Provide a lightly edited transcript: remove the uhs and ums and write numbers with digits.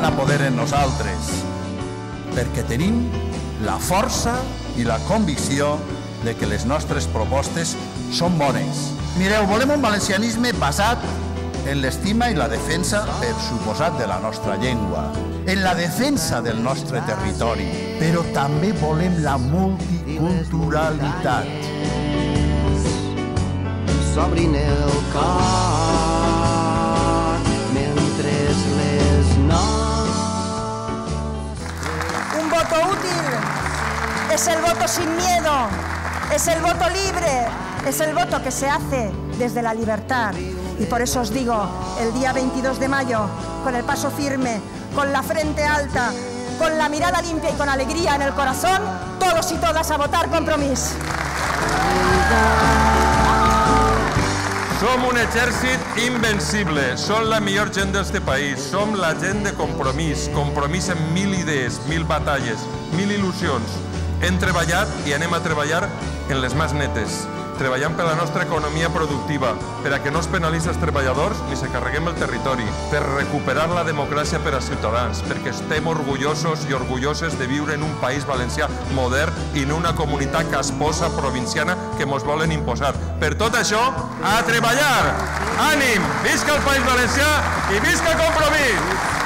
van a poder en nosaltres, perquè tenim la força i la convicció de que les nostres propostes són bones. Mireu, volem un valencianisme basat en l'estima i la defensa, per suposat, de la nostra llengua, en la defensa del nostre territori, però també volem la multiculturalitat. S'obrin el cor mentre les noies... Un voto útil es el voto sin miedo, es el voto libre, es el voto que se hace desde la libertad. Y por eso os digo, el día 22 de mayo, con el paso firme, con la frente alta, con la mirada limpia y con alegría en el corazón, todos y todas a votar Compromís. Som un exèrcit invencible, som la millor gent d'este país, som la gent de Compromís, Compromís amb 1000 idees, 1000 batalles, 1000 il·lusions. Hem treballat i anem a treballar en les més netes, treballant per la nostra economia productiva, per a que no es penalitzi els treballadors ni se carreguem el territori, per recuperar la democràcia per als ciutadans, perquè estem orgullosos i orgulloses de viure en un país valencià modern i en una comunitat casposa provinciana que mos volen imposar. Per tot això, a treballar! Ànim! Visca el País Valencià i visca Compromís!